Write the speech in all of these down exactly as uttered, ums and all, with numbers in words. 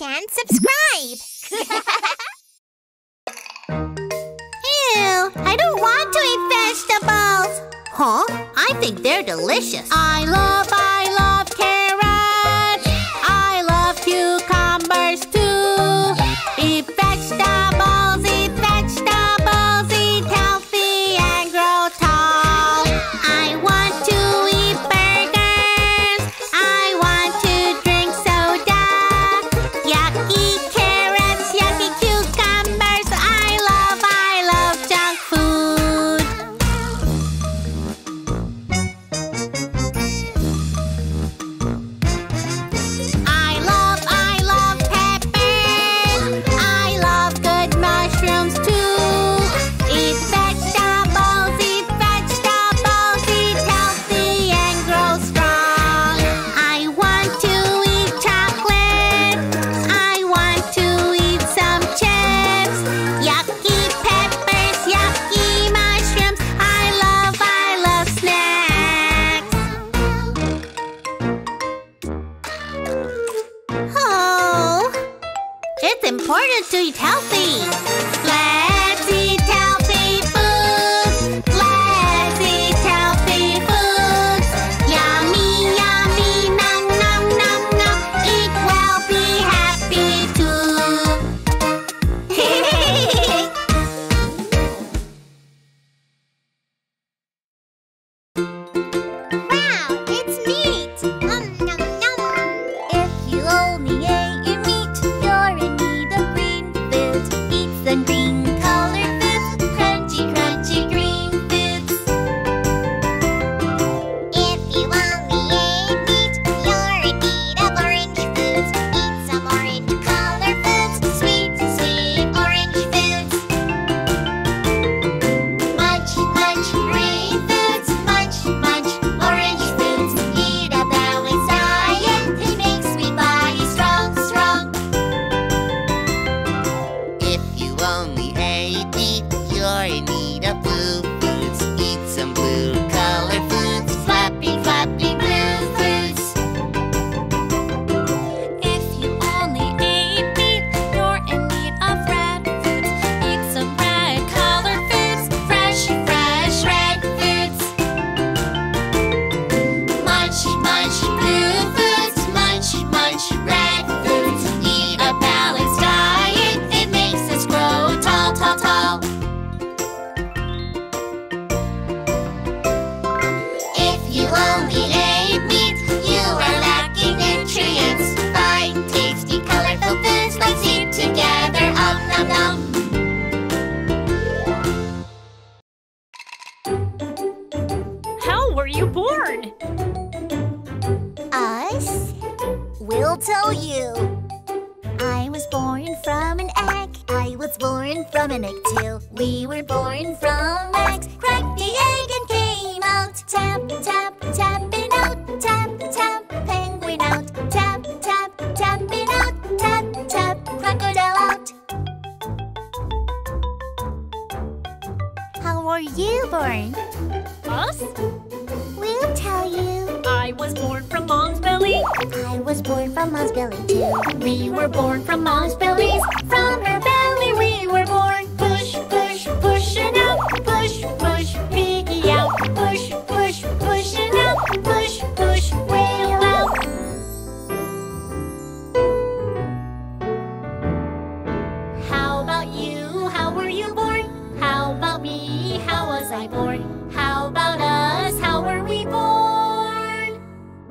like and subscribe! Ew! I don't want to eat vegetables! Huh? I think they're delicious! I love, I love carrots! Yeah. I love cucumbers too! Yeah. Eat vegetables, eat vegetables! Eat healthy and grow tall! Yeah. I want to eat burgers! I want to drink soda! Yucky carrots, yucky cucumbers! I love, I love junk food! I love, I love peppers. I love good mushrooms too. Eat vegetables, eat vegetables, eat healthy and grow strong. I want to eat chocolate. I want to eat some chips. Yucky peppers, yucky mushrooms. I love, I love snacks. Oh, it's important to eat healthy. Let's eat healthy food. Let's eat healthy food. Yummy, yummy, nom, nom, nom, nom. Eat well, be happy too. Wow, it's neat! Nom nom nom! If you only ate your meat, you're in need of green food. Eat some green colored foods, crunchy, crunchy green foods. If you only ate meat, you're in need of orange foods. Eat some orange colored foods, sweet, sweet orange foods. Munch, munch, green foods. Munch, munch, orange foods. Eat a balanced diet. It makes me body strong, strong. If you only ate meat, you're in need of blue foods. Eat some blue colored foods. Flappy, flappy blue foods. If you only ate meat, you're in need of red foods. Eat some red colored foods, fresh, fresh red foods. Munch, munch, blue foods. Munch, munch, red foods. Eat a balanced diet. It makes us grow tall, tall, tall. If you only ate meat, you are lacking nutrients. Find tasty, colorful foods. Let's eat together. Um, nom, nom. How were you born? Us? We'll tell you. I was born from an egg. I was born from an egg too. We were born from eggs. Cracked the egg and came out. Tap, tap, tapping out. Tap, tap, penguin out. Tap, tap, tapping out. Tap, tap, crocodile out. How were you born? Us? We'll tell you. I was born from mom's belly. I was born from mom's belly too. We were born from mom's bellies. From her belly we were born. Push, push, pushing out. Push, push, piggy out. Push, push, pushing out. Push, push, whale out. How about you? How were you born? How about me? How was I born? How about us? How were we born?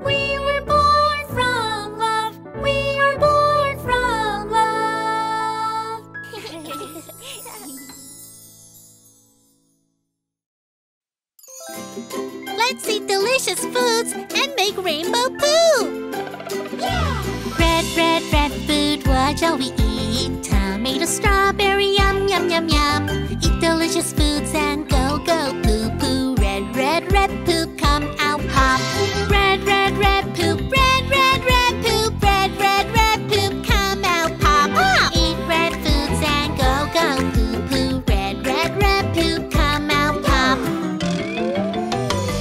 We were born from love. We are born from love. Let's eat delicious foods and make rainbow poo. Yeah! Red, red, red food. What shall we eat? Tomato, strawberry, yum, yum, yum, yum. Eat delicious foods and go, go, poo, poo. Red, red, red poo, come out, hop. Red, red, red poo, red, red, red poo. Red, red, red poo, come out, pop, pop. Eat red foods and go, go, poo, poo. Red, red, red poo, come out, pop.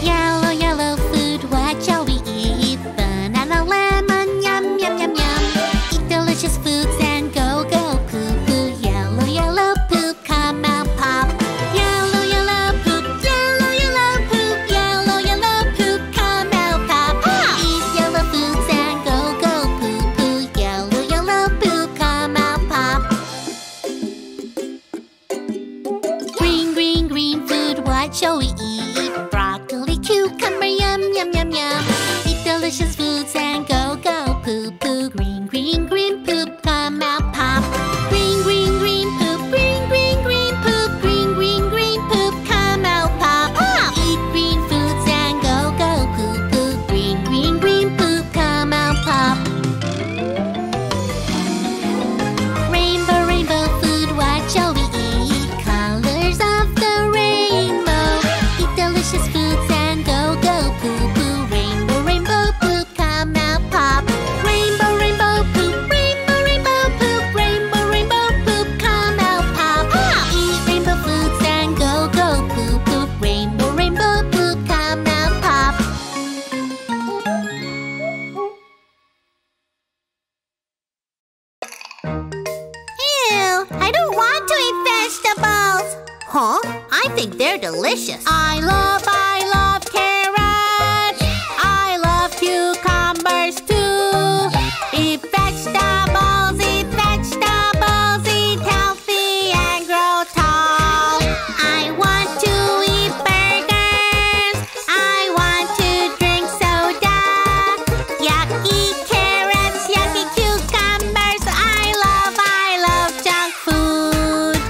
Yellow, yellow food. What shall we eat? Banana, lemon, yum, yum, yum, yum. Eat delicious food cucumber, yum, yum, yum, yum. Eat delicious foods and go, go, poo, poo. Green, green, green poop, come out, pop. Green, green, green poop, green, green, green poop. Green, green, green poop, come out, pop, pop. Eat green foods and go, go, poo, poo. Green, green, green poop, come out, pop. Rainbow, rainbow food, what shall we eat? Colors of the rainbow. Eat delicious foods and go, go, poo, poo. Rainbow, rainbow poop, come out, pop. Rainbow, rainbow poop, rainbow, rainbow poop. Rainbow, rainbow poop, come out, pop, pop. Eat rainbow foods and go, go, poo, poo. Rainbow, rainbow poop, come out, pop. Ew, I don't want to eat vegetables. Huh? I think they're delicious. I love, I love carrots. I love cucumbers too. Eat vegetables, eat vegetables, eat healthy and grow tall. I want to eat burgers. I want to drink soda. Yucky carrots, yucky cucumbers. I love, I love junk food.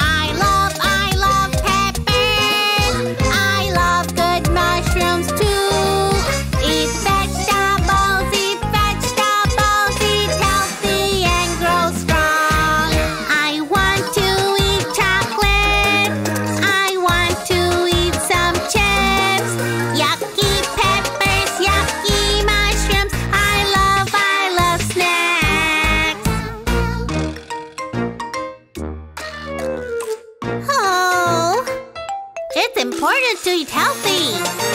I love, I love peppers. I love good mushrooms too. Eat vegetables, eat vegetables, eat healthy and grow strong. I want to eat chocolate. I want to eat some chips. Yucky peppers, yucky mushrooms. I love, I love snacks. Oh, it's important to eat healthy.